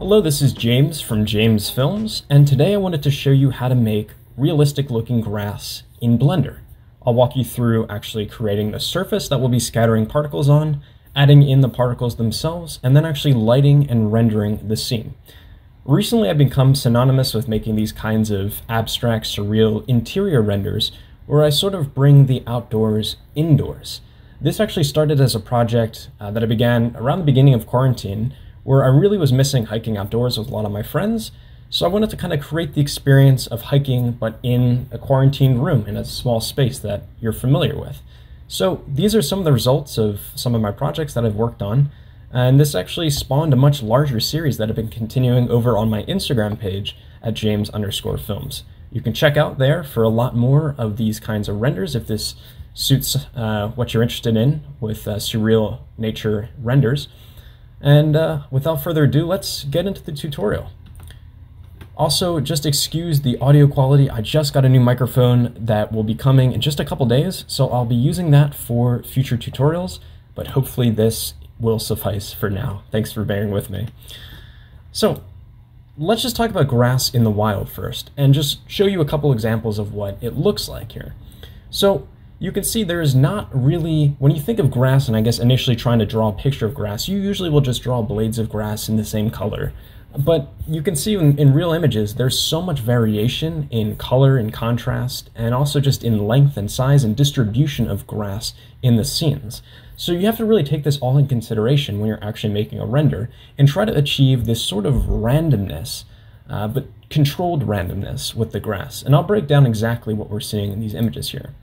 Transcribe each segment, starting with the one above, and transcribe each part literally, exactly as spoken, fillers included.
Hello, this is James from James Films, and today I wanted to show you how to make realistic looking grass in Blender. I'll walk you through actually creating the surface that we'll be scattering particles on, adding in the particles themselves, and then actually lighting and rendering the scene. Recently I've become synonymous with making these kinds of abstract, surreal interior renders where I sort of bring the outdoors indoors. This actually started as a project uh, that I began around the beginning of quarantine, where I really was missing hiking outdoors with a lot of my friends. So I wanted to kind of create the experience of hiking, but in a quarantined room in a small space that you're familiar with. So these are some of the results of some of my projects that I've worked on. And this actually spawned a much larger series that I've been continuing over on my Instagram page at James underscore films. You can check out there for a lot more of these kinds of renders if this suits uh, what you're interested in with uh, surreal nature renders. And uh, without further ado, let's get into the tutorial. Also, just excuse the audio quality. I just got a new microphone that will be coming in just a couple days, so I'll be using that for future tutorials, but hopefully this will suffice for now. Thanks for bearing with me. So let's just talk about grass in the wild first and just show you a couple examples of what it looks like here. So you can see there is not really, when you think of grass, and I guess initially trying to draw a picture of grass, you usually will just draw blades of grass in the same color. But you can see in, in real images, there's so much variation in color and contrast, and also just in length and size and distribution of grass in the scenes. So you have to really take this all in consideration when you're actually making a render and try to achieve this sort of randomness, uh, but controlled randomness with the grass. And I'll break down exactly what we're seeing in these images here.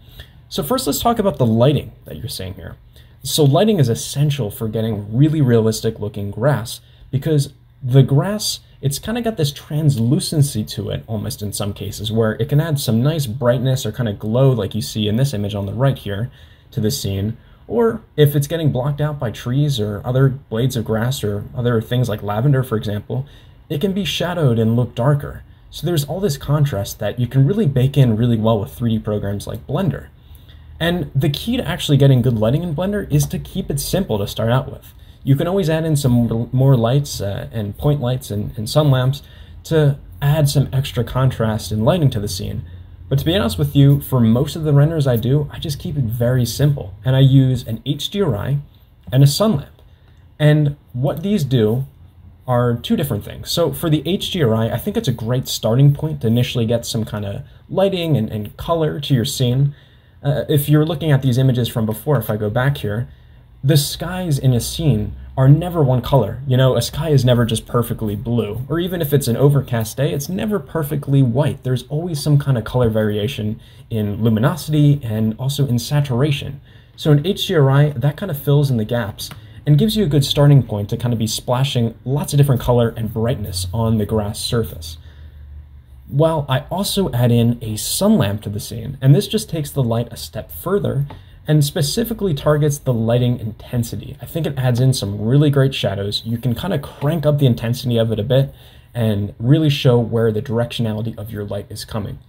So first, let's talk about the lighting that you're seeing here. So lighting is essential for getting really realistic looking grass, because the grass, it's kind of got this translucency to it almost in some cases, where it can add some nice brightness or kind of glow like you see in this image on the right here to the scene. Or if it's getting blocked out by trees or other blades of grass or other things like lavender, for example, it can be shadowed and look darker. So there's all this contrast that you can really bake in really well with three D programs like Blender. And the key to actually getting good lighting in Blender is to keep it simple to start out with. You can always add in some more lights uh, and point lights and, and sun lamps to add some extra contrast and lighting to the scene. But to be honest with you, for most of the renders I do, I just keep it very simple. And I use an H D R I and a sun lamp. And what these do are two different things. So for the H D R I, I think it's a great starting point to initially get some kind of lighting and, and color to your scene. Uh, if you're looking at these images from before, if I go back here, the skies in a scene are never one color. You know, a sky is never just perfectly blue, or even if it's an overcast day, it's never perfectly white. There's always some kind of color variation in luminosity and also in saturation. So an H D R I, that kind of fills in the gaps and gives you a good starting point to kind of be splashing lots of different color and brightness on the grass surface. Well, I also add in a sun lamp to the scene, and this just takes the light a step further and specifically targets the lighting intensity. I think it adds in some really great shadows. You can kind of crank up the intensity of it a bit and really show where the directionality of your light is coming.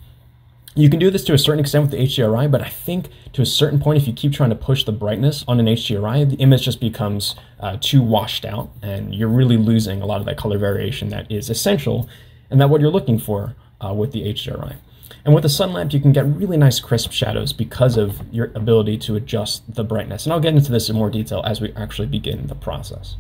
You can do this to a certain extent with the H D R I, but I think to a certain point, if you keep trying to push the brightness on an H D R I, the image just becomes uh, too washed out, and you're really losing a lot of that color variation that is essential and that what you're looking for Uh, with the H D R I. And with the sun lamp, you can get really nice crisp shadows because of your ability to adjust the brightness. And I'll get into this in more detail as we actually begin the process.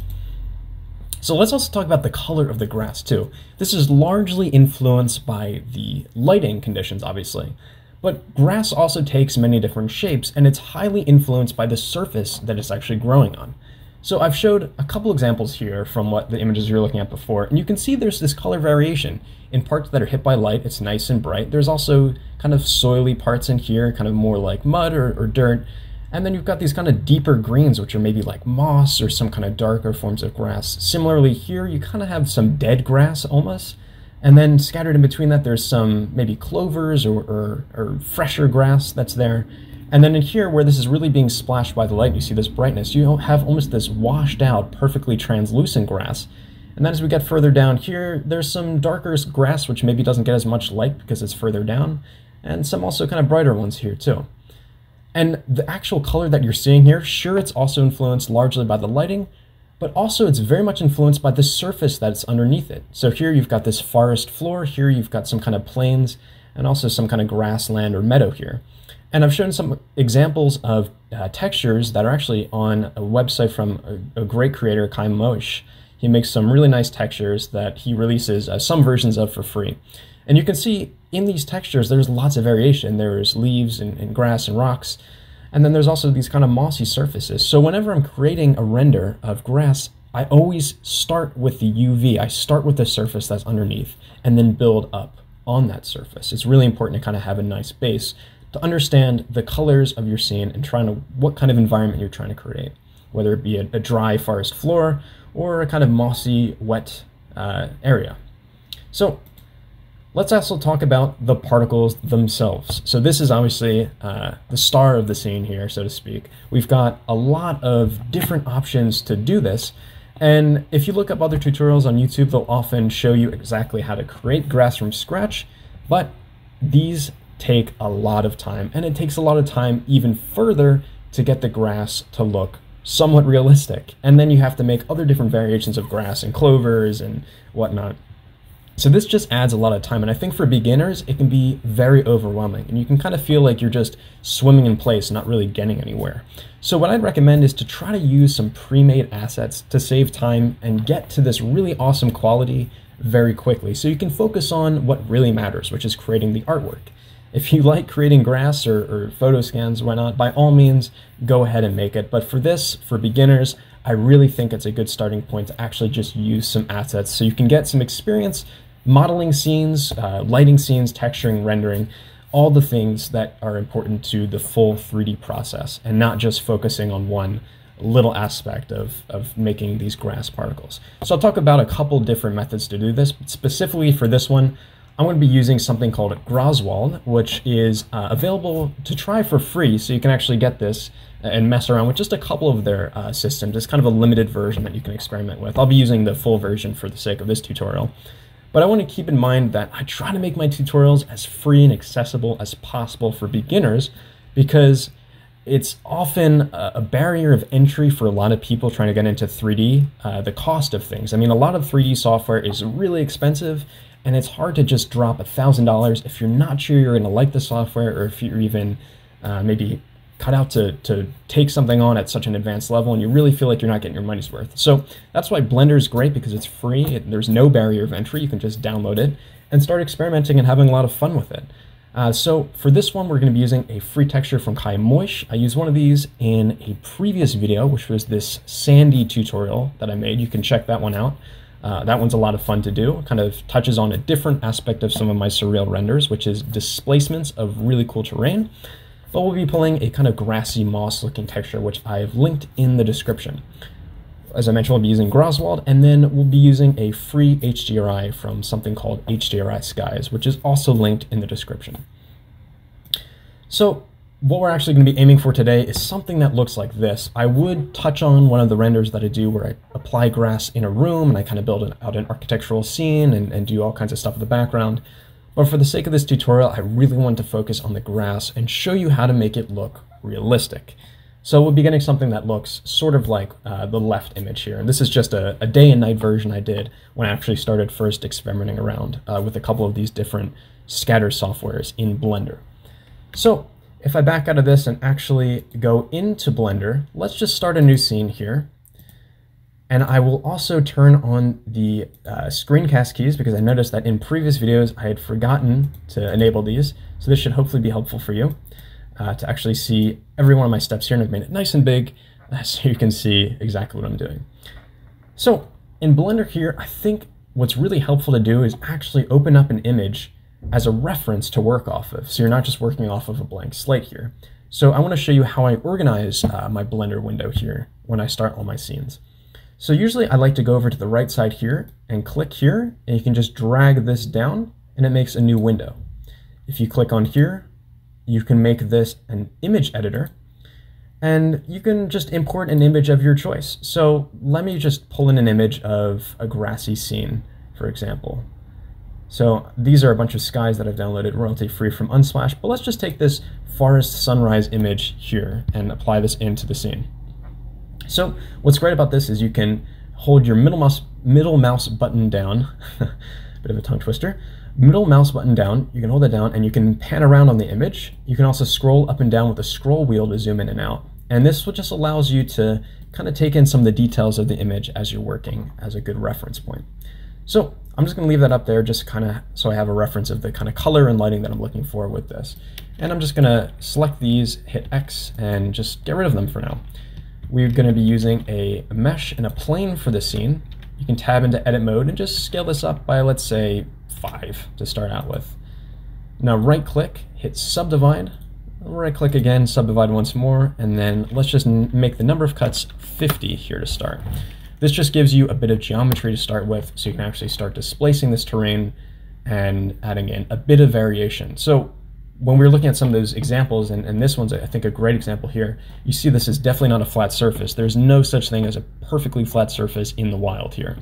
So let's also talk about the color of the grass too. This is largely influenced by the lighting conditions, obviously. But grass also takes many different shapes, and it's highly influenced by the surface that it's actually growing on. So I've showed a couple examples here from what the images you were looking at before, and you can see there's this color variation. In parts that are hit by light, it's nice and bright. There's also kind of soily parts in here, kind of more like mud or, or dirt. And then you've got these kind of deeper greens, which are maybe like moss or some kind of darker forms of grass. Similarly here, you kind of have some dead grass almost. And then scattered in between that, there's some maybe clovers or, or, or fresher grass that's there. And then in here, where this is really being splashed by the light, you see this brightness, you have almost this washed out, perfectly translucent grass. And then as we get further down here, there's some darker grass, which maybe doesn't get as much light because it's further down, and some also kind of brighter ones here too. And the actual color that you're seeing here, sure, it's also influenced largely by the lighting, but also it's very much influenced by the surface that's underneath it. So here you've got this forest floor, here you've got some kind of plains, and also some kind of grassland or meadow here. And I've shown some examples of uh, textures that are actually on a website from a, a great creator, Kai Moesh. He makes some really nice textures that he releases uh, some versions of for free. And you can see in these textures, there's lots of variation. There's leaves and, and grass and rocks. And then there's also these kind of mossy surfaces. So whenever I'm creating a render of grass, I always start with the U V. I start with the surface that's underneath and then build up on that surface. It's really important to kind of have a nice base to understand the colors of your scene and trying to what kind of environment you're trying to create, whether it be a, a dry forest floor or a kind of mossy, wet uh, area. So let's also talk about the particles themselves. So this is obviously uh, the star of the scene here, so to speak. We've got a lot of different options to do this. And if you look up other tutorials on YouTube, they'll often show you exactly how to create grass from scratch, but these take a lot of time, and it takes a lot of time even further to get the grass to look somewhat realistic. And then you have to make other different variations of grass and clovers and whatnot. So this just adds a lot of time, and I think for beginners it can be very overwhelming, and you can kind of feel like you're just swimming in place, not really getting anywhere. So what I'd recommend is to try to use some pre-made assets to save time and get to this really awesome quality very quickly, so you can focus on what really matters, which is creating the artwork. If you like creating grass or, or photo scans, why not? By all means, go ahead and make it. But for this, for beginners, I really think it's a good starting point to actually just use some assets so you can get some experience modeling scenes, uh, lighting scenes, texturing, rendering, all the things that are important to the full three D process, and not just focusing on one little aspect of, of making these grass particles. So I'll talk about a couple different methods to do this, but specifically for this one, I'm going to be using something called Graswald, which is uh, available to try for free, so you can actually get this and mess around with just a couple of their uh, systems. It's kind of a limited version that you can experiment with. I'll be using the full version for the sake of this tutorial. But I want to keep in mind that I try to make my tutorials as free and accessible as possible for beginners, because it's often a barrier of entry for a lot of people trying to get into three D, uh, the cost of things. I mean, a lot of three D software is really expensive, and it's hard to just drop a thousand dollars if you're not sure you're going to like the software, or if you're even uh, maybe cut out to, to take something on at such an advanced level and you really feel like you're not getting your money's worth. So that's why Blender is great, because it's free. It, there's no barrier of entry. You can just download it and start experimenting and having a lot of fun with it. Uh, so for this one, we're going to be using a free texture from Kai Moesh. I used one of these in a previous video, which was this sandy tutorial that I made. You can check that one out. Uh, that one's a lot of fun to do. It kind of touches on a different aspect of some of my surreal renders, which is displacements of really cool terrain. But we'll be pulling a kind of grassy moss looking texture, which I've linked in the description. As I mentioned, we'll be using Graswald, and then we'll be using a free H D R I from something called H D R I Skies, which is also linked in the description. So what we're actually going to be aiming for today is something that looks like this. I would touch on one of the renders that I do where I apply grass in a room and I kind of build an, out an architectural scene and, and do all kinds of stuff in the background. But for the sake of this tutorial, I really want to focus on the grass and show you how to make it look realistic. So we'll be getting something that looks sort of like uh, the left image here. And this is just a, a day and night version I did when I actually started first experimenting around uh, with a couple of these different scatter softwares in Blender. So if I back out of this and actually go into Blender, let's just start a new scene here. And I will also turn on the uh, screencast keys, because I noticed that in previous videos I had forgotten to enable these. So this should hopefully be helpful for you uh, to actually see every one of my steps here. And I've made it nice and big uh, so you can see exactly what I'm doing. So in Blender here, I think what's really helpful to do is actually open up an image as a reference to work off of. So you're not just working off of a blank slate here. So I want to show you how I organize uh, my Blender window here when I start all my scenes. So usually I like to go over to the right side here and click here, and you can just drag this down and it makes a new window. If you click on here, you can make this an image editor, and you can just import an image of your choice. So let me just pull in an image of a grassy scene, for example. So these are a bunch of skies that I've downloaded royalty free from Unsplash, but let's just take this forest sunrise image here and apply this into the scene. So what's great about this is you can hold your middle mouse, middle mouse button down, bit of a tongue twister, middle mouse button down, you can hold that down and you can pan around on the image. You can also scroll up and down with the scroll wheel to zoom in and out. And this just allows you to kind of take in some of the details of the image as you're working as a good reference point. So I'm just gonna leave that up there just kind of so I have a reference of the kind of color and lighting that I'm looking for with this. And I'm just gonna select these, hit X, and just get rid of them for now. We're gonna be using a mesh and a plane for this scene. You can tab into edit mode and just scale this up by, let's say, five to start out with. Now right click, hit subdivide, right click again, subdivide once more, and then let's just make the number of cuts fifty here to start. This just gives you a bit of geometry to start with, so you can actually start displacing this terrain and adding in a bit of variation. So when we were looking at some of those examples, and, and this one's, I think, a great example here, you see this is definitely not a flat surface. There's no such thing as a perfectly flat surface in the wild here.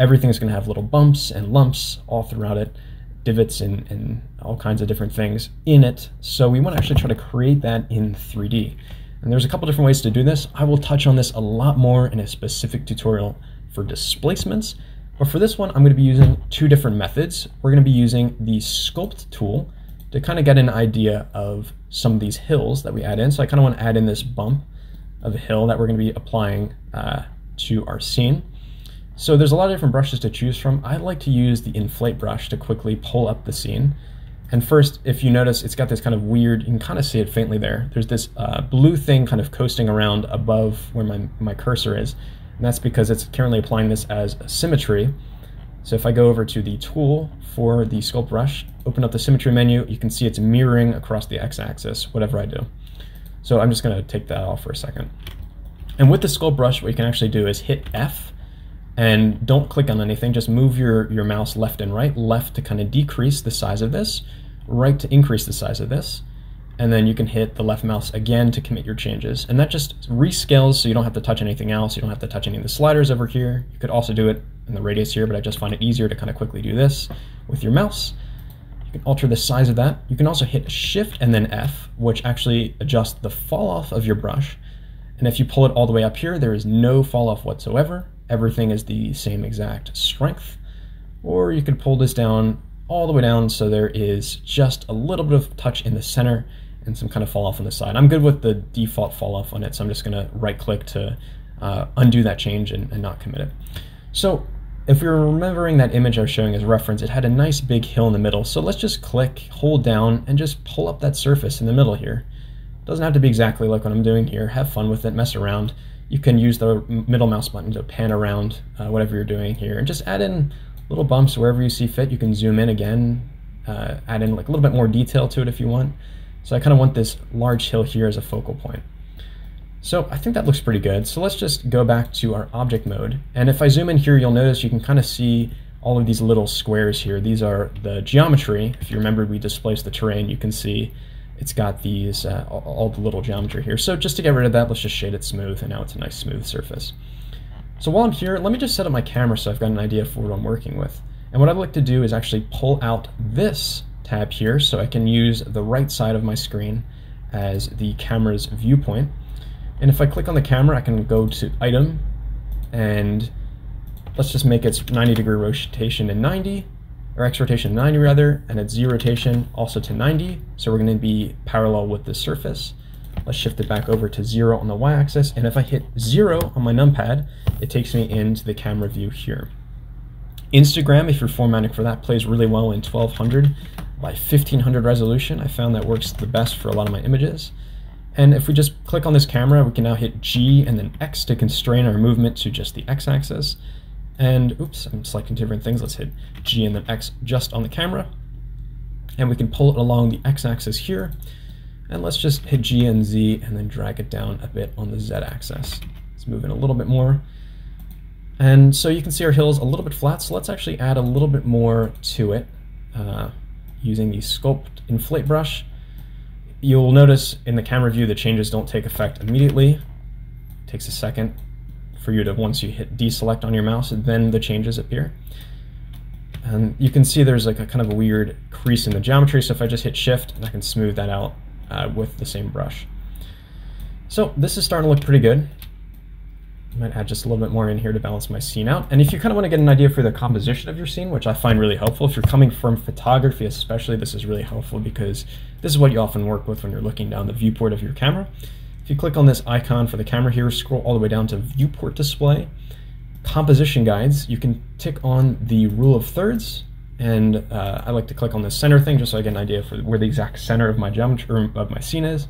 Everything is going to have little bumps and lumps all throughout it, divots and, and all kinds of different things in it. So we want to actually try to create that in three D. And there's a couple different ways to do this. I will touch on this a lot more in a specific tutorial for displacements. But for this one, I'm going to be using two different methods. We're going to be using the sculpt tool to kind of get an idea of some of these hills that we add in. So I kind of want to add in this bump of a hill that we're going to be applying uh, to our scene. So there's a lot of different brushes to choose from. I like to use the inflate brush to quickly pull up the scene. And first, if you notice, it's got this kind of weird, you can kind of see it faintly there. There's this uh, blue thing kind of coasting around above where my, my cursor is. And that's because it's currently applying this as a symmetry. So if I go over to the tool for the sculpt brush, open up the symmetry menu, you can see it's mirroring across the x-axis, whatever I do. So I'm just gonna take that off for a second. And with the sculpt brush, what you can actually do is hit F and don't click on anything, just move your, your mouse left and right, left to kind of decrease the size of this, right to increase the size of this, and then you can hit the left mouse again to commit your changes. And that just rescales so you don't have to touch anything else. You don't have to touch any of the sliders over here. You could also do it in the radius here, but I just find it easier to kind of quickly do this with your mouse. You can alter the size of that. You can also hit Shift and then F, which actually adjusts the fall off of your brush. And if you pull it all the way up here, there is no fall off whatsoever. Everything is the same exact strength. Or you could pull this down all the way down so there is just a little bit of touch in the center and some kind of fall off on the side. I'm good with the default fall off on it, so I'm just gonna right click to uh, undo that change and, and not commit it. So if you're remembering that image I was showing as reference, it had a nice big hill in the middle. So let's just click, hold down, and just pull up that surface in the middle here. Doesn't have to be exactly like what I'm doing here. Have fun with it, mess around. You can use the middle mouse button to pan around uh, whatever you're doing here and just add in little bumps wherever you see fit. You can zoom in again, uh, add in like a little bit more detail to it if you want. So I kind of want this large hill here as a focal point. So I think that looks pretty good. So let's just go back to our object mode. And if I zoom in here, you'll notice you can kind of see all of these little squares here. These are the geometry. If you remember, we displaced the terrain. You can see it's got these, uh, all the little geometry here. So just to get rid of that, let's just shade it smooth. And now it's a nice smooth surface. So while I'm here, let me just set up my camera so I've got an idea for what I'm working with. And what I'd like to do is actually pull out this tab here so I can use the right side of my screen as the camera's viewpoint. And if I click on the camera, I can go to item and let's just make its ninety degree rotation in ninety, or X rotation ninety rather, and its Z rotation also to ninety. So we're gonna be parallel with the surface. Let's shift it back over to zero on the Y axis. And if I hit zero on my numpad, it takes me into the camera view here. Instagram, if you're formatting for that, plays really well in twelve hundred by fifteen hundred resolution. I found that works the best for a lot of my images. And if we just click on this camera, we can now hit G and then X to constrain our movement to just the X axis. And oops, I'm selecting different things. Let's hit G and then X just on the camera. And we can pull it along the X axis here. And let's just hit G and Z and then drag it down a bit on the Z axis. Let's move in a little bit more. And so you can see our hill's a little bit flat. So let's actually add a little bit more to it uh, using the sculpt inflate brush. You'll notice in the camera view, the changes don't take effect immediately. It takes a second for you to, once you hit deselect on your mouse, then the changes appear. And you can see there's like a kind of a weird crease in the geometry. So if I just hit Shift, I can smooth that out uh, with the same brush. So this is starting to look pretty good. I might add just a little bit more in here to balance my scene out. And if you kind of want to get an idea for the composition of your scene, which I find really helpful, if you're coming from photography especially, this is really helpful because this is what you often work with when you're looking down the viewport of your camera. If you click on this icon for the camera here, scroll all the way down to Viewport Display, Composition Guides, you can tick on the rule of thirds, and uh, I like to click on the center thing just so I get an idea for where the exact center of my geometry of my scene is,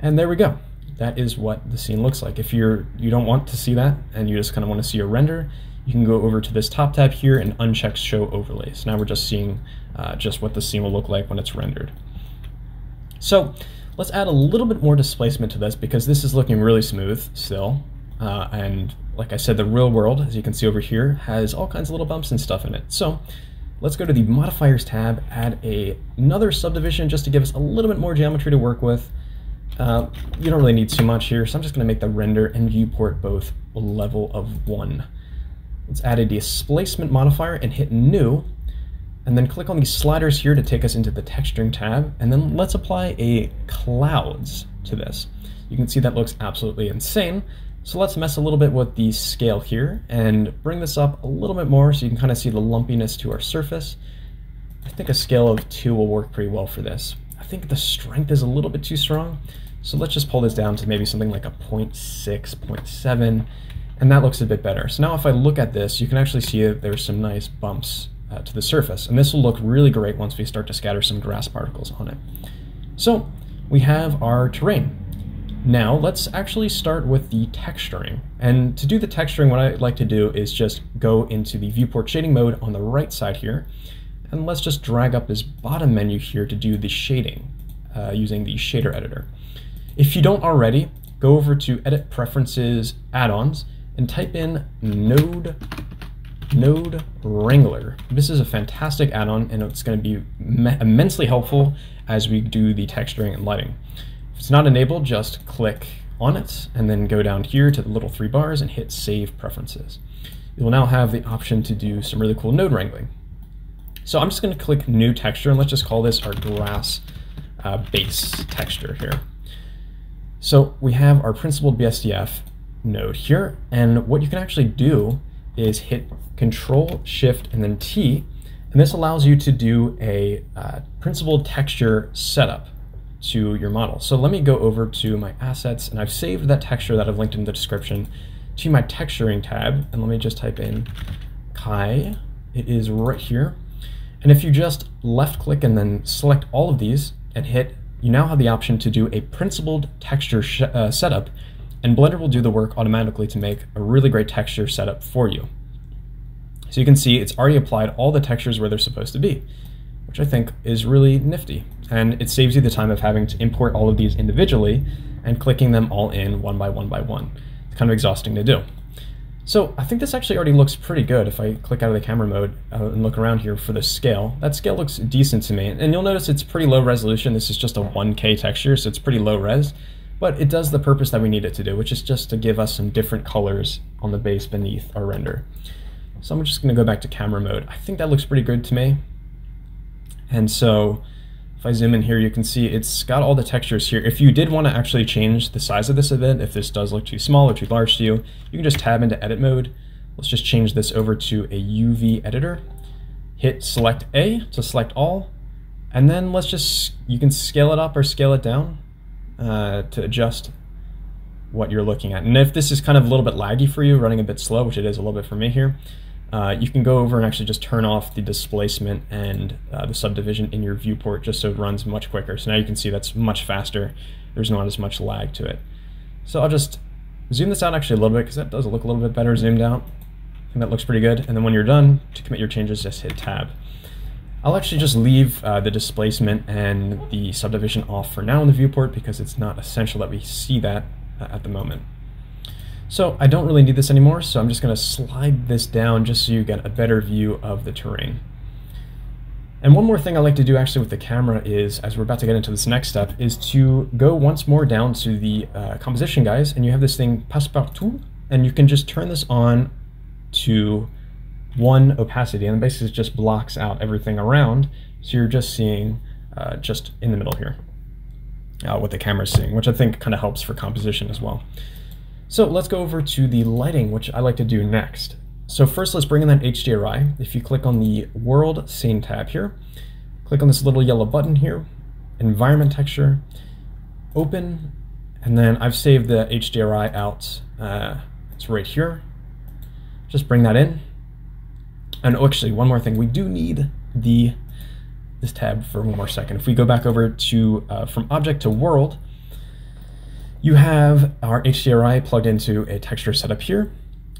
and there we go. That is what the scene looks like. If you're, you don't want to see that and you just kind of want to see a render, you can go over to this top tab here and uncheck Show Overlays. Now we're just seeing uh, just what the scene will look like when it's rendered. So let's add a little bit more displacement to this because this is looking really smooth still. Uh, and like I said, the real world, as you can see over here, has all kinds of little bumps and stuff in it. So let's go to the Modifiers tab, add a, another subdivision just to give us a little bit more geometry to work with. Uh, you don't really need too much here, so I'm just going to make the render and viewport both level of one. Let's add a displacement modifier and hit new, and then click on these sliders here to take us into the texturing tab, and then let's apply a clouds to this. You can see that looks absolutely insane, so let's mess a little bit with the scale here and bring this up a little bit more so you can kind of see the lumpiness to our surface. I think a scale of two will work pretty well for this. I think the strength is a little bit too strong, so let's just pull this down to maybe something like a zero point six, zero point seven, and that looks a bit better. So now if I look at this, you can actually see that there's some nice bumps uh, to the surface, and this will look really great once we start to scatter some grass particles on it. So we have our terrain. Now let's actually start with the texturing, and to do the texturing, what I like to do is just go into the viewport shading mode on the right side here. And let's just drag up this bottom menu here to do the shading uh, using the shader editor. If you don't already, go over to Edit Preferences, Add-ons, and type in Node, Node Wrangler. This is a fantastic add-on, and it's going to be immensely helpful as we do the texturing and lighting. If it's not enabled, just click on it, and then go down here to the little three bars and hit Save Preferences. You will now have the option to do some really cool node wrangling. So I'm just going to click New Texture, and let's just call this our grass uh, base texture here. So we have our principal B S D F node here, and what you can actually do is hit Control, Shift, and then T, and this allows you to do a uh, principal texture setup to your model. So let me go over to my assets, and I've saved that texture that I've linked in the description to my texturing tab, and let me just type in Kai. It is right here. And if you just left click and then select all of these and hit, you now have the option to do a principled texture sh uh, setup, and Blender will do the work automatically to make a really great texture setup for you. So you can see it's already applied all the textures where they're supposed to be, which I think is really nifty. And it saves you the time of having to import all of these individually and clicking them all in one by one by one. It's kind of exhausting to do. So I think this actually already looks pretty good if I click out of the camera mode uh, and look around here for the scale. That scale looks decent to me, and you'll notice it's pretty low resolution. This is just a one K texture, so it's pretty low res, but it does the purpose that we need it to do, which is just to give us some different colors on the base beneath our render. So I'm just going to go back to camera mode. I think that looks pretty good to me. And so if I zoom in here, you can see it's got all the textures here. If you did want to actually change the size of this a bit, if this does look too small or too large to you, you can just tab into edit mode. Let's just change this over to a U V editor. Hit select A to select all, and then let's just, you can scale it up or scale it down uh, to adjust what you're looking at. And if this is kind of a little bit laggy for you, running a bit slow, which it is a little bit for me here, Uh, you can go over and actually just turn off the displacement and uh, the subdivision in your viewport just so it runs much quicker. So now you can see that's much faster. There's not as much lag to it. So I'll just zoom this out actually a little bit because that does look a little bit better zoomed out. And that looks pretty good. And then when you're done, to commit your changes, just hit tab. I'll actually just leave uh, the displacement and the subdivision off for now in the viewport because it's not essential that we see that uh, at the moment. So I don't really need this anymore, so I'm just going to slide this down just so you get a better view of the terrain. And one more thing I like to do actually with the camera is, as we're about to get into this next step, is to go once more down to the uh, composition guys, and you have this thing Passepartout, and you can just turn this on to one opacity, and basically it just blocks out everything around, so you're just seeing uh, just in the middle here uh, what the camera's seeing, which I think kind of helps for composition as well. So let's go over to the lighting, which I like to do next. So first, let's bring in that H D R I. If you click on the World Scene tab here, click on this little yellow button here, Environment Texture, Open, and then I've saved the H D R I out. Uh, it's right here. Just bring that in. And oh, actually, one more thing. We do need the this tab for one more second. If we go back over to uh, from Object to World, you have our H D R I plugged into a texture setup here.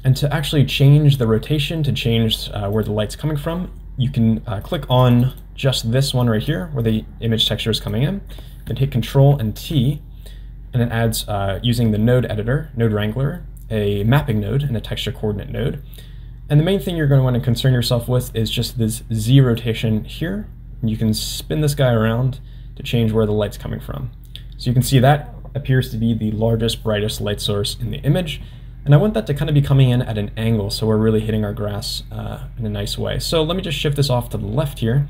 And to actually change the rotation, to change uh, where the light's coming from, you can uh, click on just this one right here, where the image texture is coming in, then hit Control and T, and it adds, uh, using the node editor, Node Wrangler, a mapping node and a texture coordinate node. And the main thing you're going to want to concern yourself with is just this Z rotation here. And you can spin this guy around to change where the light's coming from. So you can see that appears to be the largest, brightest light source in the image. And I want that to kind of be coming in at an angle, so we're really hitting our grass uh, in a nice way. So let me just shift this off to the left here.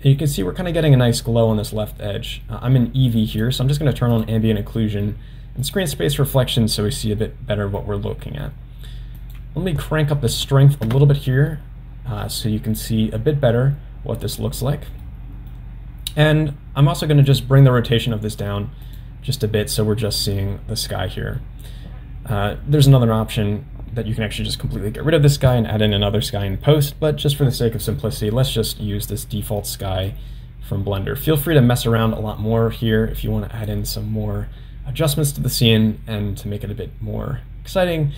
And you can see we're kind of getting a nice glow on this left edge. Uh, I'm in E V here, so I'm just going to turn on ambient occlusion and screen space reflection so we see a bit better what we're looking at. Let me crank up the strength a little bit here uh, so you can see a bit better what this looks like. And I'm also going to just bring the rotation of this down just a bit so we're just seeing the sky here. Uh, there's another option that you can actually just completely get rid of this guy and add in another sky in post, but just for the sake of simplicity, let's just use this default sky from Blender. Feel free to mess around a lot more here if you want to add in some more adjustments to the scene and to make it a bit more exciting.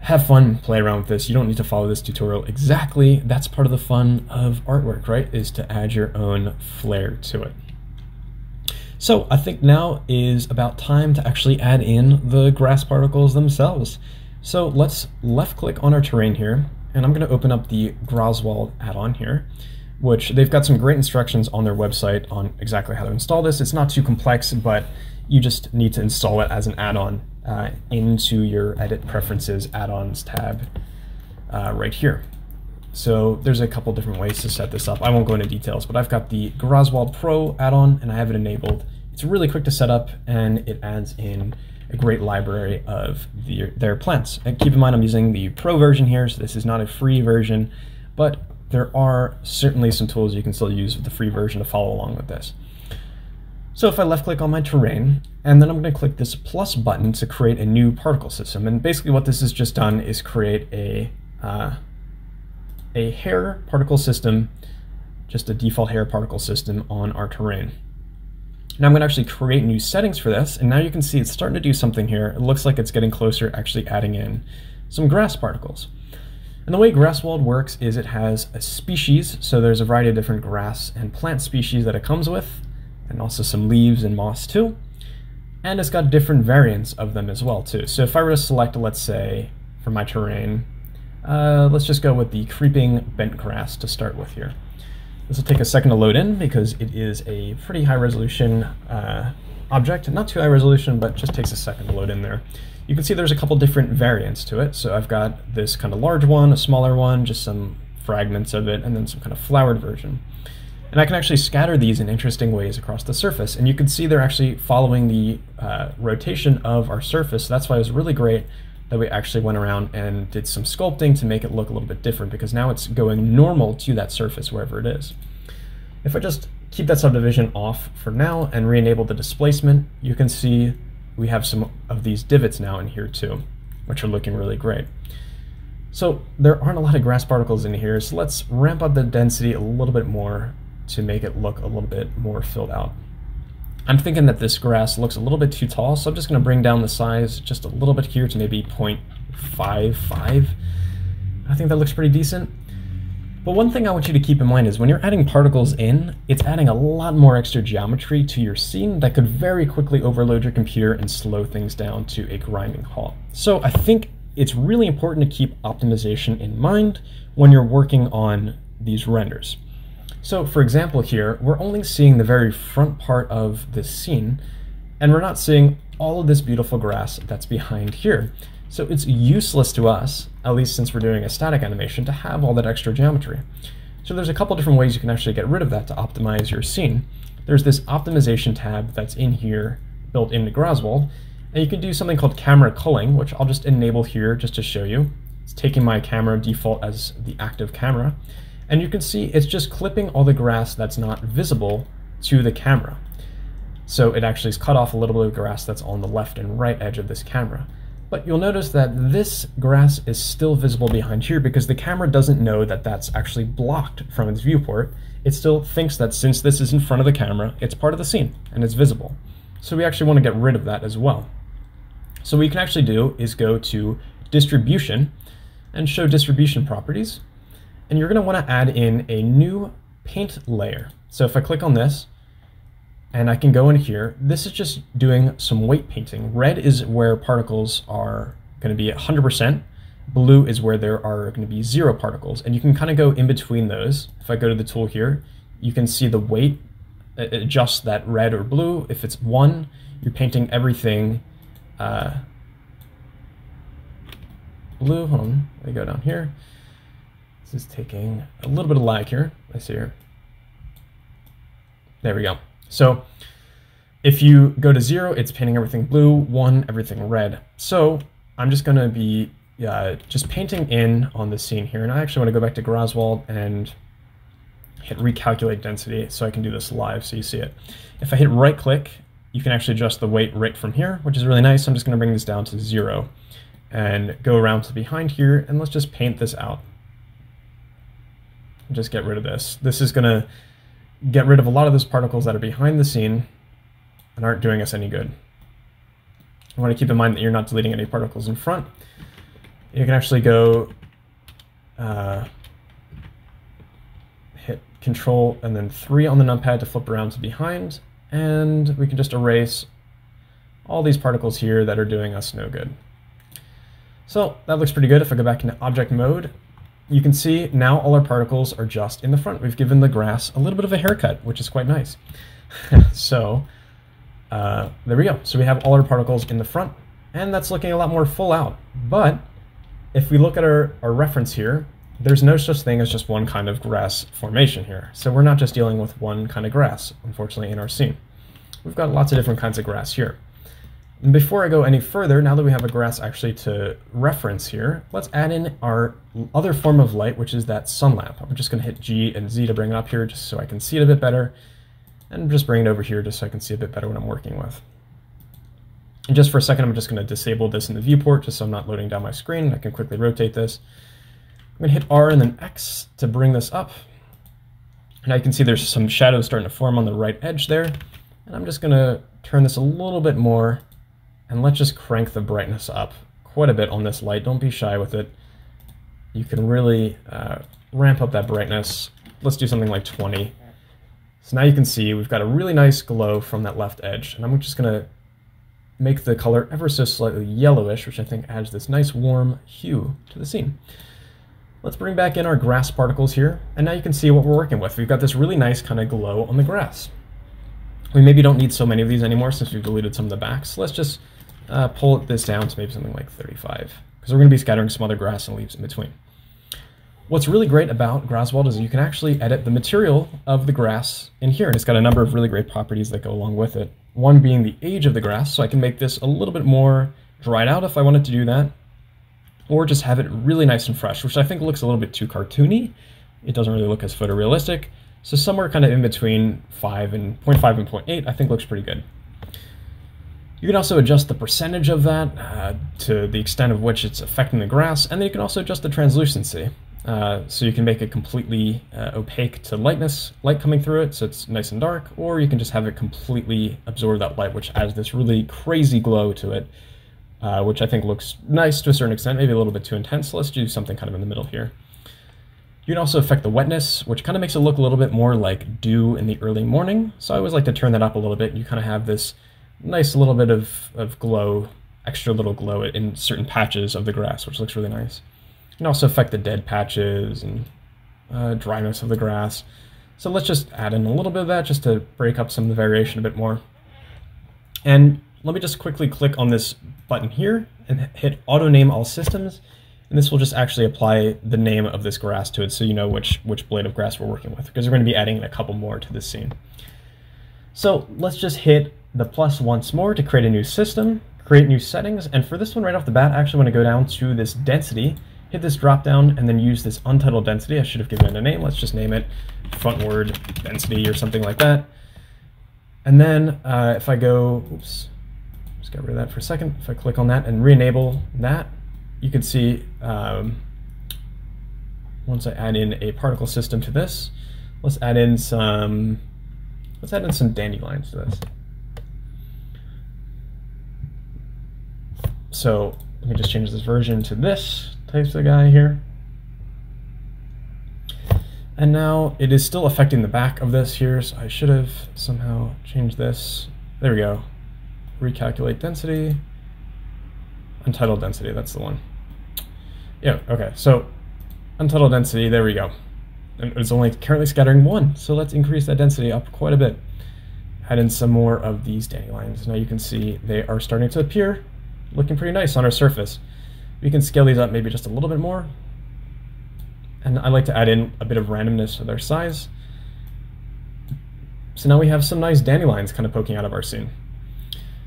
Have fun, play around with this. You don't need to follow this tutorial exactly. That's part of the fun of artwork, right? Is to add your own flair to it. So I think now is about time to actually add in the grass particles themselves. So let's left click on our terrain here, and I'm going to open up the Graswald add-on here, which they've got some great instructions on their website on exactly how to install this. It's not too complex, but you just need to install it as an add-on uh, into your Edit Preferences Add-ons tab uh, right here. So there's a couple different ways to set this up. I won't go into details, but I've got the Graswald Pro add-on and I have it enabled. It's really quick to set up and it adds in a great library of the, their plants. And keep in mind I'm using the Pro version here, so this is not a free version, but there are certainly some tools you can still use with the free version to follow along with this. So if I left click on my terrain, and then I'm going to click this plus button to create a new particle system. And basically what this has just done is create a uh, a hair particle system, just a default hair particle system on our terrain. Now I'm going to actually create new settings for this, and now you can see it's starting to do something here. It looks like it's getting closer, actually adding in some grass particles. And the way Graswald works is it has a species, so there's a variety of different grass and plant species that it comes with, and also some leaves and moss too. And it's got different variants of them as well too. So if I were to select, let's say, for my terrain, Uh, let's just go with the creeping bent grass to start with here. This will take a second to load in because it is a pretty high resolution uh, object. Not too high resolution, but just takes a second to load in there. You can see there's a couple different variants to it. So I've got this kind of large one, a smaller one, just some fragments of it, and then some kind of flowered version. And I can actually scatter these in interesting ways across the surface. And you can see they're actually following the uh, rotation of our surface. That's why it was really great that we actually went around and did some sculpting to make it look a little bit different, because now it's going normal to that surface wherever it is. If I just keep that subdivision off for now and re-enable the displacement, you can see we have some of these divots now in here too, which are looking really great. So there aren't a lot of grass particles in here, so let's ramp up the density a little bit more to make it look a little bit more filled out. I'm thinking that this grass looks a little bit too tall, so I'm just going to bring down the size just a little bit here to maybe zero point five five. I think that looks pretty decent. But one thing I want you to keep in mind is when you're adding particles in, it's adding a lot more extra geometry to your scene that could very quickly overload your computer and slow things down to a grinding halt. So I think it's really important to keep optimization in mind when you're working on these renders. So for example here, we're only seeing the very front part of this scene, and we're not seeing all of this beautiful grass that's behind here. So it's useless to us, at least since we're doing a static animation, to have all that extra geometry. So there's a couple different ways you can actually get rid of that to optimize your scene. There's this optimization tab that's in here, built into Graswald, And you can do something called camera culling, which I'll just enable here just to show you. It's taking my camera default as the active camera. And you can see it's just clipping all the grass that's not visible to the camera. So it actually has cut off a little bit of grass that's on the left and right edge of this camera. But you'll notice that this grass is still visible behind here because the camera doesn't know that that's actually blocked from its viewport. It still thinks that since this is in front of the camera, it's part of the scene and it's visible. So we actually want to get rid of that as well. So what you can actually do is go to distribution and show distribution properties. And you're going to want to add in a new paint layer. So if I click on this, and I can go in here. This is just doing some weight painting. Red is where particles are going to be one hundred percent. Blue is where there are going to be zero particles. And you can kind of go in between those. If I go to the tool here, you can see the weight adjust that red or blue. If it's one, you're painting everything uh, blue. Hold on, let me go down here. This is taking a little bit of lag here. I see here. There we go. So if you go to zero, it's painting everything blue, one, everything red. So I'm just going to be uh, just painting in on the scene here. And I actually want to go back to Graswald and hit recalculate density so I can do this live so you see it. If I hit right click, you can actually adjust the weight right from here, which is really nice. I'm just going to bring this down to zero and go around to behind here. And let's just paint this out. Just get rid of this. This is going to get rid of a lot of those particles that are behind the scene and aren't doing us any good. I want to keep in mind that you're not deleting any particles in front. You can actually go uh, hit Control and then three on the numpad to flip around to behind, and we can just erase all these particles here that are doing us no good. So that looks pretty good. If I go back into object mode, you can see now all our particles are just in the front. We've given the grass a little bit of a haircut, which is quite nice. so uh, there we go. So we have all our particles in the front, and that's looking a lot more full out. But if we look at our, our reference here, there's no such thing as just one kind of grass formation here. So we're not just dealing with one kind of grass, unfortunately, in our scene. We've got lots of different kinds of grass here. And before I go any further, now that we have a grass actually to reference here, let's add in our other form of light, which is that sun lamp. I'm just going to hit G and Z to bring it up here just so I can see it a bit better. And I'm just bringing it over here just so I can see a bit better what I'm working with. And just for a second, I'm just going to disable this in the viewport just so I'm not loading down my screen. I can quickly rotate this. I'm going to hit R and then X to bring this up. And I can see there's some shadows starting to form on the right edge there. And I'm just going to turn this a little bit more. And let's just crank the brightness up quite a bit on this light. Don't be shy with it. You can really uh, ramp up that brightness. Let's do something like twenty. So now you can see we've got a really nice glow from that left edge. And I'm just going to make the color ever so slightly yellowish, which I think adds this nice warm hue to the scene. Let's bring back in our grass particles here. And now you can see what we're working with. We've got this really nice kind of glow on the grass. We maybe don't need so many of these anymore since we've deleted some of the backs. So let's just Uh, pull this down to maybe something like thirty-five, because we're going to be scattering some other grass and leaves in between. What's really great about Graswald is you can actually edit the material of the grass in here, and it's got a number of really great properties that go along with it. One being the age of the grass, so I can make this a little bit more dried out if I wanted to do that, or just have it really nice and fresh, which I think looks a little bit too cartoony. It doesn't really look as photorealistic, so somewhere kind of in between five and zero point five and zero point eight I think looks pretty good. You can also adjust the percentage of that uh, to the extent of which it's affecting the grass, and then you can also adjust the translucency. Uh, so you can make it completely uh, opaque to lightness, light coming through it, so it's nice and dark, or you can just have it completely absorb that light, which adds this really crazy glow to it, uh, which I think looks nice to a certain extent, maybe a little bit too intense. Let's do something kind of in the middle here. You can also affect the wetness, which kind of makes it look a little bit more like dew in the early morning. So I always like to turn that up a little bit. You kind of have this nice little bit of, of glow, extra little glow in certain patches of the grass, which looks really nice. You can also affect the dead patches and uh, dryness of the grass. So let's just add in a little bit of that just to break up some of the variation a bit more. And let me just quickly click on this button here and hit Auto Name All Systems. And this will just actually apply the name of this grass to it so you know which, which blade of grass we're working with, because we're going to be adding in a couple more to this scene. So let's just hit the plus once more to create a new system, create new settings, and for this one right off the bat, I actually want to go down to this density, hit this drop down, and then use this untitled density. I should have given it a name. Let's just name it frontward density or something like that. And then uh, if I go, oops, just got rid of that for a second. If I click on that and re-enable that, you can see um, once I add in a particle system to this, let's add in some, let's add in some dandelions to this. So let me just change this version to this type of guy here. And now it is still affecting the back of this here, so I should have somehow changed this. There we go. Recalculate density. Untitled density, that's the one. Yeah, okay, so untitled density, there we go. And it's only currently scattering one, so let's increase that density up quite a bit. Add in some more of these dandelions. Now you can see they are starting to appear, looking pretty nice on our surface. We can scale these up maybe just a little bit more. And I like to add in a bit of randomness to their size. So now we have some nice dandelions kind of poking out of our scene.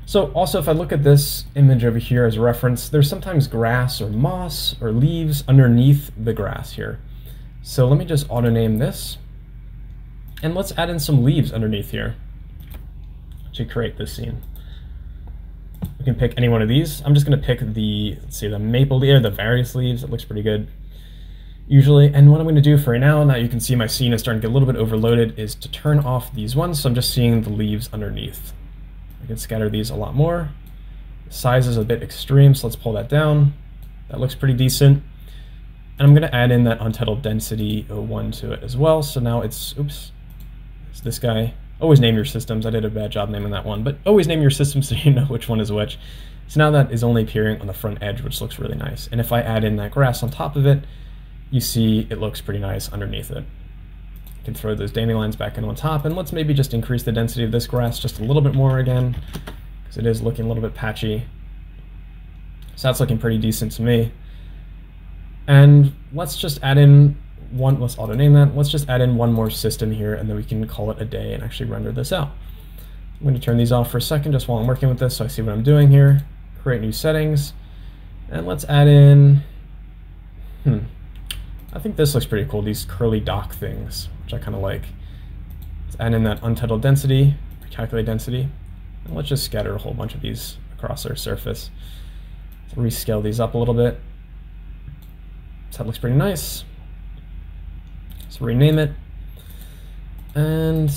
So also, if I look at this image over here as a reference, there's sometimes grass or moss or leaves underneath the grass here. So let me just auto name this. And let's add in some leaves underneath here to create this scene. You can pick any one of these. I'm just going to pick the, let's see, the maple leaf, the various leaves. It looks pretty good usually. And what I'm going to do for right now, now you can see my scene is starting to get a little bit overloaded, is to turn off these ones. So I'm just seeing the leaves underneath. I can scatter these a lot more. The size is a bit extreme, so let's pull that down. That looks pretty decent. And I'm going to add in that untitled density zero one to it as well. So now it's, oops, it's this guy. Always name your systems. I did a bad job naming that one, but always name your system so you know which one is which. So now that is only appearing on the front edge, which looks really nice. And if I add in that grass on top of it, you see it looks pretty nice underneath it. You can throw those dandelions back in on top, and let's maybe just increase the density of this grass just a little bit more again, because it is looking a little bit patchy. So that's looking pretty decent to me. And let's just add in one, let's auto name that. Let's just add in one more system here, and then we can call it a day and actually render this out. I'm going to turn these off for a second just while I'm working with this so I see what I'm doing here. Create new settings, and let's add in, hmm, I think this looks pretty cool, these curly dock things, which I kind of like. Let's add in that untitled density, recalculate density, and let's just scatter a whole bunch of these across our surface. Let's rescale these up a little bit. So that looks pretty nice. So rename it, and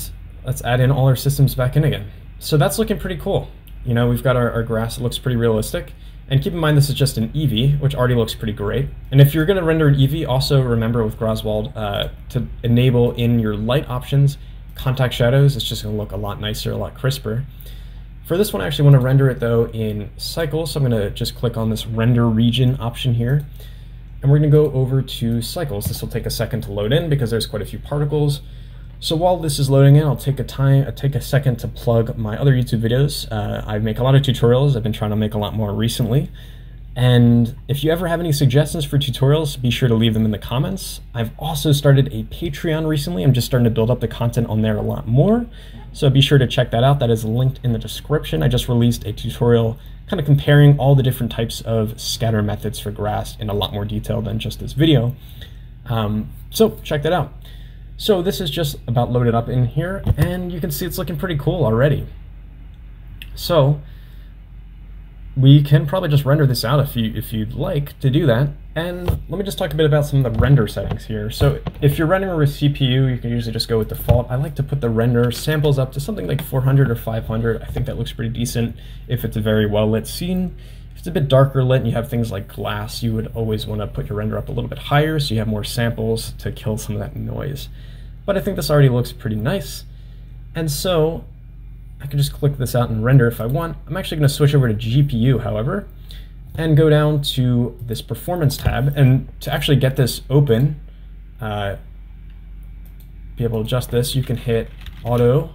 let's add in all our systems back in again. So that's looking pretty cool. You know, we've got our, our grass, it looks pretty realistic. And keep in mind, this is just an E V, which already looks pretty great. And if you're gonna render an E V, also remember with Graswald uh, to enable in your light options, contact shadows. It's just gonna look a lot nicer, a lot crisper. For this one, I actually wanna render it though in cycle. So I'm gonna just click on this render region option here. And we're gonna go over to cycles. This will take a second to load in because there's quite a few particles. So while this is loading in, I'll take a time, I'll take a second to plug my other YouTube videos. Uh, I make a lot of tutorials. I've been trying to make a lot more recently. And if you ever have any suggestions for tutorials, be sure to leave them in the comments. I've also started a Patreon recently. I'm just starting to build up the content on there a lot more. So be sure to check that out. That is linked in the description. I just released a tutorial kind of comparing all the different types of scatter methods for grass in a lot more detail than just this video. Um, so check that out. So this is just about loaded up in here, and you can see it's looking pretty cool already. So we can probably just render this out if, you, if you'd like to do that. And let me just talk a bit about some of the render settings here. So if you're rendering with C P U, you can usually just go with default. I like to put the render samples up to something like four hundred or five hundred. I think that looks pretty decent if it's a very well-lit scene. If it's a bit darker lit and you have things like glass, you would always want to put your render up a little bit higher so you have more samples to kill some of that noise. But I think this already looks pretty nice. And so I can just click this out and render if I want. I'm actually going to switch over to G P U, however, and go down to this performance tab. And to actually get this open, uh, be able to adjust this, you can hit auto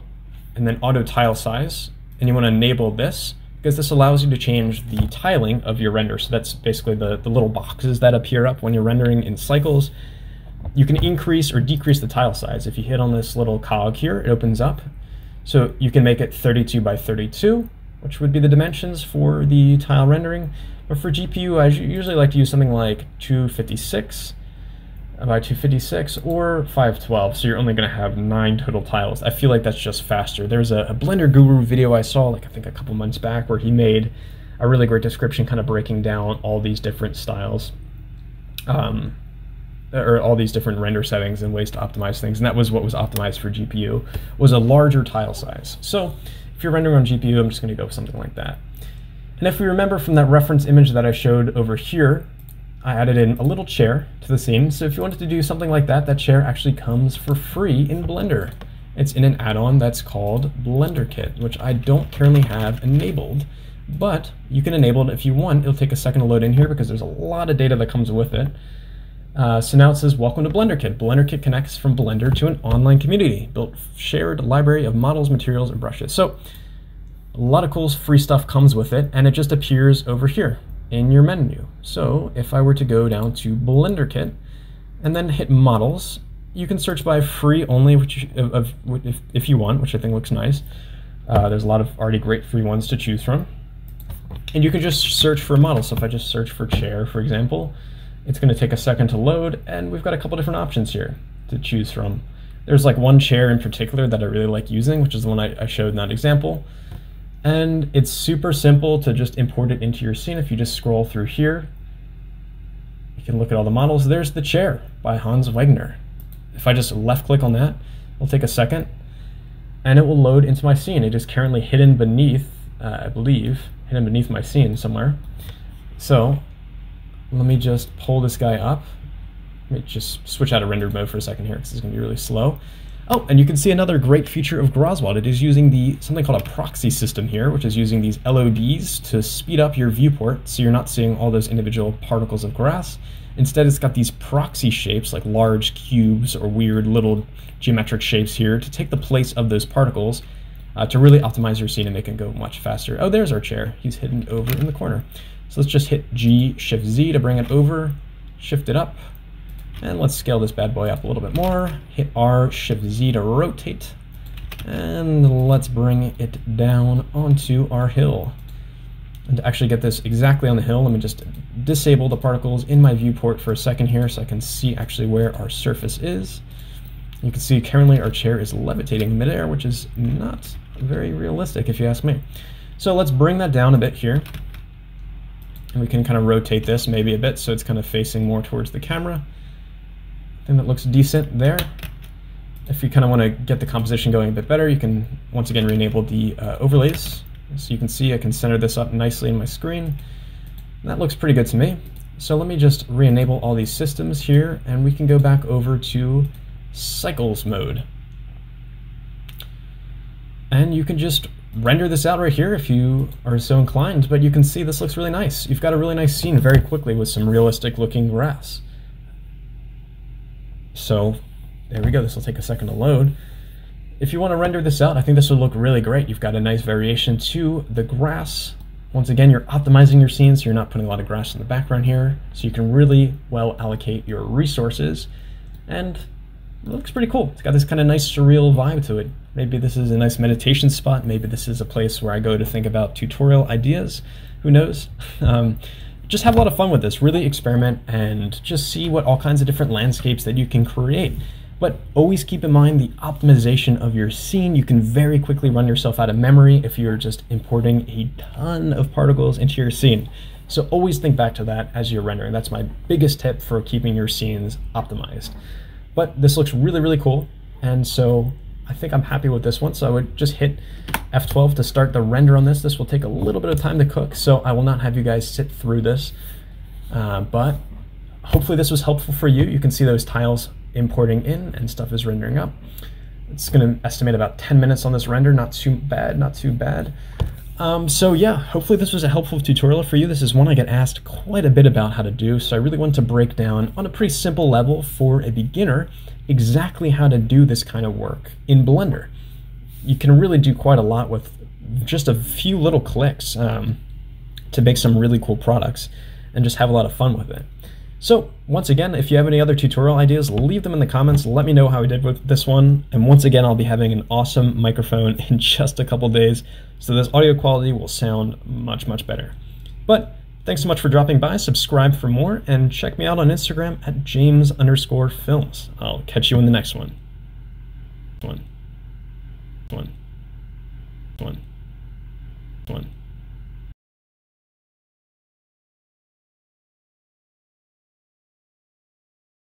and then auto tile size. And you want to enable this because this allows you to change the tiling of your render. So that's basically the, the little boxes that appear up when you're rendering in cycles. You can increase or decrease the tile size. If you hit on this little cog here, it opens up. So you can make it thirty-two by thirty-two, which would be the dimensions for the tile rendering. But for G P U, I usually like to use something like two fifty-six by two fifty-six or five twelve, so you're only going to have nine total tiles. I feel like that's just faster. There's a, a Blender Guru video I saw, like I think a couple months back, where he made a really great description kind of breaking down all these different styles, um, or all these different render settings and ways to optimize things, and that was what was optimized for G P U, was a larger tile size. So if you're rendering on G P U, I'm just going to go with something like that. And if we remember from that reference image that I showed over here, I added in a little chair to the scene. So if you wanted to do something like that, that chair actually comes for free in Blender. It's in an add-on that's called BlenderKit, which I don't currently have enabled, but you can enable it if you want. It'll take a second to load in here because there's a lot of data that comes with it. Uh, so now it says, welcome to BlenderKit. BlenderKit connects from Blender to an online community, built shared library of models, materials, and brushes. So a lot of cool free stuff comes with it, and it just appears over here in your menu. So if I were to go down to BlenderKit and then hit models, you can search by free only, which of, of if, if you want, which I think looks nice. Uh, there's a lot of already great free ones to choose from, and you can just search for models. So if I just search for chair, for example, it's going to take a second to load, and we've got a couple different options here to choose from. There's like one chair in particular that I really like using, which is the one I, I showed in that example. And it's super simple to just import it into your scene. If you just scroll through here, you can look at all the models. There's the chair by Hans Wegner. If I just left click on that, it'll take a second and it will load into my scene. It is currently hidden beneath, uh, I believe, hidden beneath my scene somewhere. So let me just pull this guy up. Let me just switch out of render mode for a second here because it's gonna be really slow. Oh, and you can see another great feature of Graswald. It is using the something called a proxy system here, which is using these L O Ds to speed up your viewport, so you're not seeing all those individual particles of grass. Instead, it's got these proxy shapes, like large cubes or weird little geometric shapes here, to take the place of those particles uh, to really optimize your scene and make it go much faster. Oh, there's our chair. He's hidden over in the corner. So let's just hit G, Shift Z to bring it over, shift it up. And let's scale this bad boy up a little bit more. Hit R, Shift Z to rotate. And let's bring it down onto our hill. And to actually get this exactly on the hill, let me just disable the particles in my viewport for a second here so I can see actually where our surface is. You can see currently our chair is levitating midair, which is not very realistic if you ask me. So let's bring that down a bit here. And we can kind of rotate this maybe a bit so it's kind of facing more towards the camera. Thing that looks decent there. If you kind of want to get the composition going a bit better, you can once again re-enable the uh, overlays. So you can see I can center this up nicely in my screen. And that looks pretty good to me. So let me just re-enable all these systems here, and we can go back over to cycles mode. And you can just render this out right here if you are so inclined, but you can see this looks really nice. You've got a really nice scene very quickly with some realistic looking grass. So there we go, this will take a second to load. If you want to render this out, I think this will look really great. You've got a nice variation to the grass. Once again, you're optimizing your scene, so you're not putting a lot of grass in the background here. So you can really well allocate your resources. And it looks pretty cool. It's got this kind of nice surreal vibe to it. Maybe this is a nice meditation spot. Maybe this is a place where I go to think about tutorial ideas. Who knows? Um, Just have a lot of fun with this, really experiment and just see what all kinds of different landscapes that you can create. But always keep in mind the optimization of your scene. You can very quickly run yourself out of memory if you're just importing a ton of particles into your scene. So always think back to that as you're rendering. That's my biggest tip for keeping your scenes optimized. But this looks really, really cool. And so I think I'm happy with this one. So I would just hit F twelve to start the render on this. This will take a little bit of time to cook, so I will not have you guys sit through this. Uh, but hopefully this was helpful for you. You can see those tiles importing in and stuff is rendering up. It's gonna estimate about ten minutes on this render. Not too bad, not too bad. Um, so yeah, hopefully this was a helpful tutorial for you. This is one I get asked quite a bit about how to do, so I really wanted to break down on a pretty simple level for a beginner exactly how to do this kind of work in Blender. You can really do quite a lot with just a few little clicks um, to make some really cool products and just have a lot of fun with it. So once again, if you have any other tutorial ideas, leave them in the comments. Let me know how I did with this one. And once again, I'll be having an awesome microphone in just a couple days, so this audio quality will sound much, much better. But thanks so much for dropping by. Subscribe for more and check me out on Instagram at James underscore Films. I'll catch you in the next one. One. One. One. One.